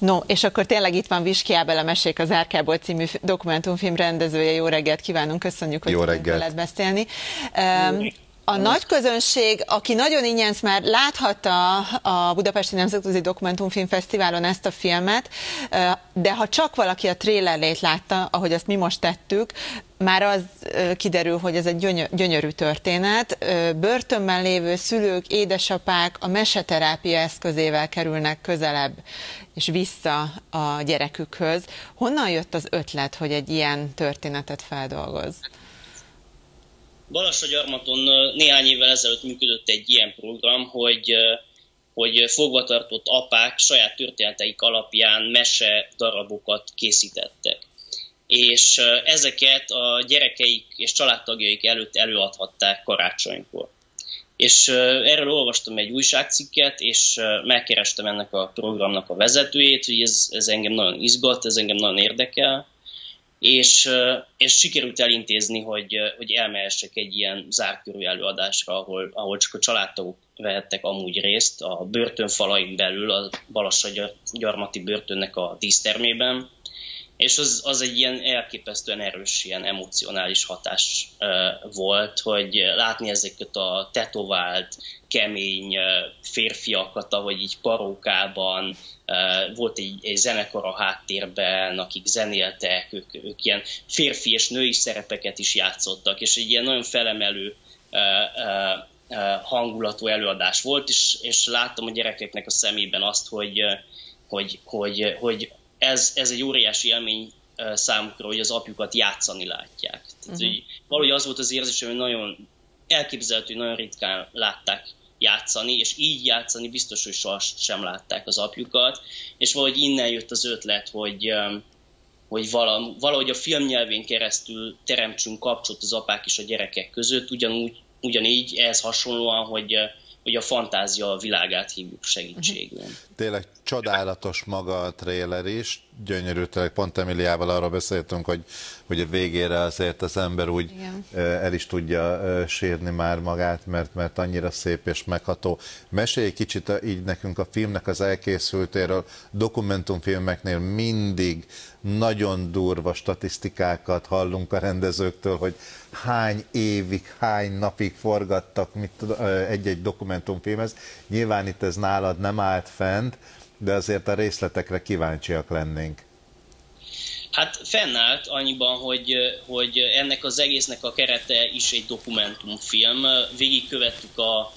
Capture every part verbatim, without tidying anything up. No, és akkor tényleg itt van Visky Ábel, a Mesék a zárkából című dokumentumfilm rendezője. Jó reggelt kívánunk, köszönjük, hogy veled beszélni. Um, A nagy közönség, aki nagyon ingyenc, már láthatta a Budapesti Nemzetközi Dokumentumfilm Fesztiválon ezt a filmet, de ha csak valaki a trélerét látta, ahogy azt mi most tettük, már az kiderül, hogy ez egy gyönyörű történet. Börtönben lévő szülők, édesapák a meseterápia eszközével kerülnek közelebb és vissza a gyerekükhöz. Honnan jött az ötlet, hogy egy ilyen történetet feldolgoz? Balassagyarmaton néhány évvel ezelőtt működött egy ilyen program, hogy, hogy fogvatartott apák saját történeteik alapján mese darabokat készítettek. És ezeket a gyerekeik és családtagjaik előtt előadhatták karácsonykor. És erről olvastam egy újságcikket, és megkerestem ennek a programnak a vezetőjét, hogy ez, ez engem nagyon izgat, ez engem nagyon érdekel. És, és sikerült elintézni, hogy, hogy elmehessek egy ilyen zártkörű előadásra, ahol, ahol csak a családtagok vehettek amúgy részt a börtönfalain belül, a balassagyarmati börtönnek a dísztermében, és az, az egy ilyen elképesztően erős, ilyen emocionális hatás volt, hogy látni ezeket a tetovált, kemény férfiakat, ahogy így parókában, volt egy, egy zenekar a háttérben, akik zenéltek, ők, ők ilyen férfi és női szerepeket is játszottak, és egy ilyen nagyon felemelő hangulatú előadás volt, és, és láttam a gyerekeknek a szemében azt, hogy, hogy, hogy, hogy Ez, ez egy óriási élmény számukra, hogy az apjukat játszani látják. Tehát, uh-huh. Valahogy az volt az érzésem, hogy nagyon elképzelhető, hogy nagyon ritkán látták játszani, és így játszani biztos, hogy sohasem látták az apjukat, és valahogy innen jött az ötlet, hogy, hogy valahogy a filmnyelvén keresztül teremtsünk kapcsolat az apák és a gyerekek között, ugyanúgy, ugyanígy ehhez hasonlóan, hogy hogy a fantázia világát hívjuk segítségül. Tényleg csodálatos maga a tréler is, gyönyörű, tényleg pont Emiliával arról beszéltünk, hogy, hogy a végére azért az ember úgy Igen. el is tudja sírni már magát, mert, mert annyira szép és megható. Mesélj kicsit így nekünk a filmnek az elkészültéről. Dokumentumfilmeknél mindig nagyon durva statisztikákat hallunk a rendezőktől, hogy hány évig, hány napig forgattak egy-egy dokumentumfilmhez. Nyilván itt ez nálad nem állt fent, de azért a részletekre kíváncsiak lennénk. Hát fennállt annyiban, hogy, hogy ennek az egésznek a kerete is egy dokumentumfilm. Végigkövettük a,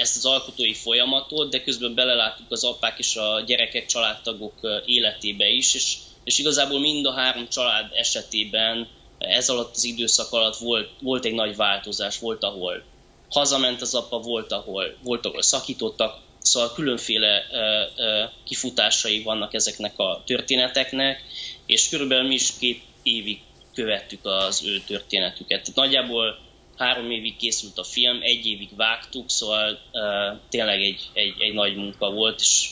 ezt az alkotói folyamatot, de közben beleláttuk az apák és a gyerekek, családtagok életébe is, és És igazából mind a három család esetében ez alatt az időszak alatt volt, volt egy nagy változás, volt, ahol hazament az apa, volt, ahol, volt, ahol szakítottak, szóval különféle ö, ö, kifutásai vannak ezeknek a történeteknek, és körülbelül mi is két évig követtük az ő történetüket. Tehát nagyjából három évig készült a film, egy évig vágtuk, szóval ö, tényleg egy, egy, egy nagy munka volt, és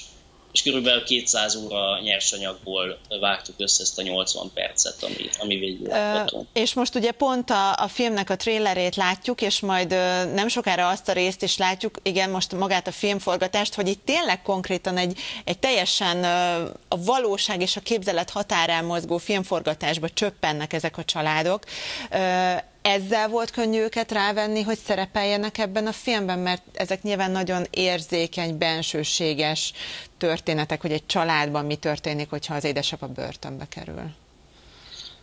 és körülbelül kétszáz óra nyersanyagból vágtuk össze ezt a nyolcvan percet, ami, ami végül látható. És most ugye pont a, a filmnek a trélerét látjuk, és majd ö, nem sokára azt a részt is látjuk, igen, most magát a filmforgatást, hogy itt tényleg konkrétan egy, egy teljesen ö, a valóság és a képzelet határán mozgó filmforgatásba csöppennek ezek a családok. Ö, ezzel volt könnyű őket rávenni, hogy szerepeljenek ebben a filmben, mert ezek nyilván nagyon érzékeny, bensőséges történetek, hogy egy családban mi történik, hogyha az édesapa börtönbe kerül.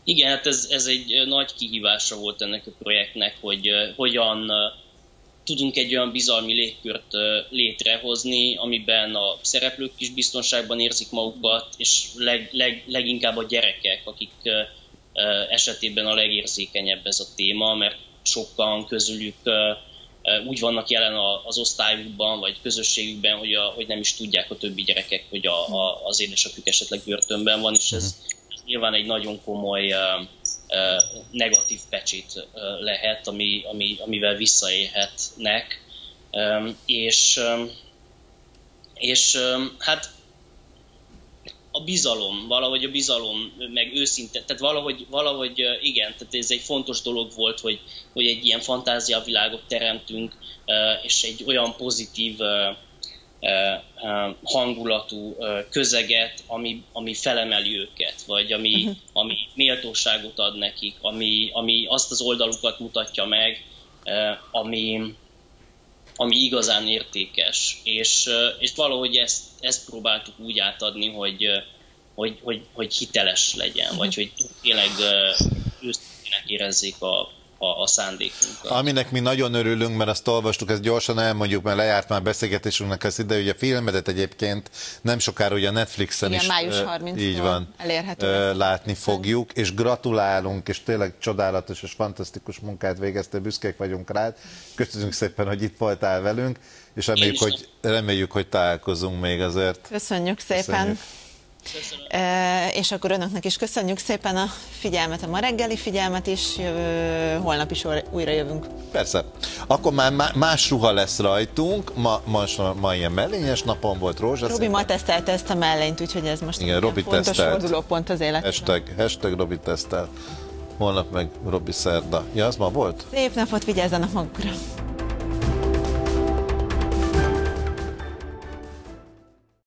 Igen, hát ez, ez egy nagy kihívása volt ennek a projektnek, hogy hogyan tudunk egy olyan bizalmi légkört létrehozni, amiben a szereplők is biztonságban érzik magukat, és leg, leg, leginkább a gyerekek, akik esetében a legérzékenyebb ez a téma, mert sokan közülük úgy vannak jelen az osztályukban, vagy közösségükben, hogy, a, hogy nem is tudják a többi gyerekek, hogy a, a, az édesapjuk esetleg börtönben van, és ez, ez nyilván egy nagyon komoly negatív pecsét lehet, ami, ami, amivel visszaélhetnek. És, és hát a bizalom, valahogy a bizalom, meg őszinte, tehát valahogy, valahogy igen, tehát ez egy fontos dolog volt, hogy, hogy egy ilyen fantáziavilágot teremtünk, és egy olyan pozitív hangulatú közeget, ami, ami felemeli őket, vagy ami, uh-huh. ami méltóságot ad nekik, ami, ami azt az oldalukat mutatja meg, ami, ami igazán értékes. És, és valahogy ezt, ezt próbáltuk úgy átadni, hogy, hogy, hogy, hogy hiteles legyen, uh-huh. vagy hogy tényleg őszintén érezzék a A, a szándékunkat. Aminek mi nagyon örülünk, mert azt olvastuk, ezt gyorsan elmondjuk, mert lejárt már beszélgetésünknek az ide, hogy a filmedet egyébként nem sokára, ugye a Netflixen igen, is május harmincadikán így van, elérhető látni fogjuk, és gratulálunk, és tényleg csodálatos és fantasztikus munkát végeztél, büszkék vagyunk rád, köszönjük szépen, hogy itt voltál velünk, és reméljük, hogy, reméljük hogy találkozunk még azért. Köszönjük szépen. Köszönjük. Köszönöm. És akkor önöknek is köszönjük szépen a figyelmet, a ma reggeli figyelmet is, jövő, holnap is újra jövünk. Persze. Akkor már más ruha lesz rajtunk, ma, ma, ma ilyen mellényes napon volt rózsaszín. Robi ma tesztelte ezt a mellényt, úgyhogy ez most igen, Robi fontos fordulópont az életben. Hashtag, hashtag Robi tesztelt. Holnap meg Robi szerda. Ja, az ma volt? Szép napot, vigyázzanak magukra!